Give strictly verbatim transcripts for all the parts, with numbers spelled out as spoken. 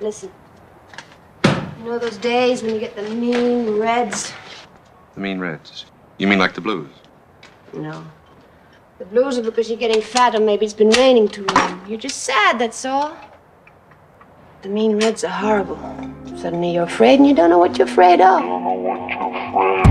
Listen, you know those days when you get the mean reds? The mean reds? You mean like the blues? No. The blues are because you're getting fat, or maybe it's been raining too long. You're just sad, that's all. The mean reds are horrible. Suddenly you're afraid and you don't know what you're afraid of. You don't know what you're afraid of.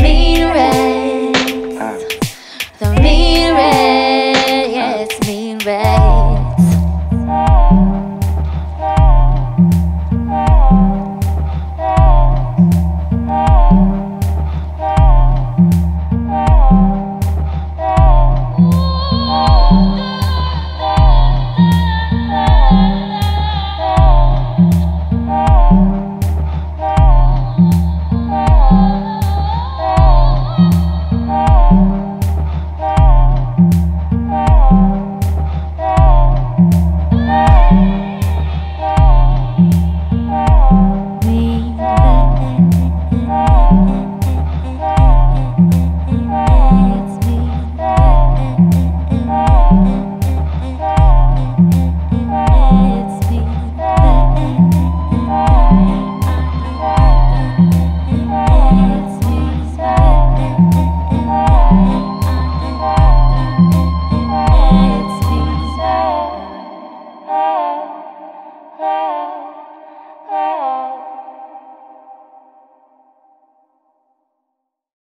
Mean red, yeah, it's mean red.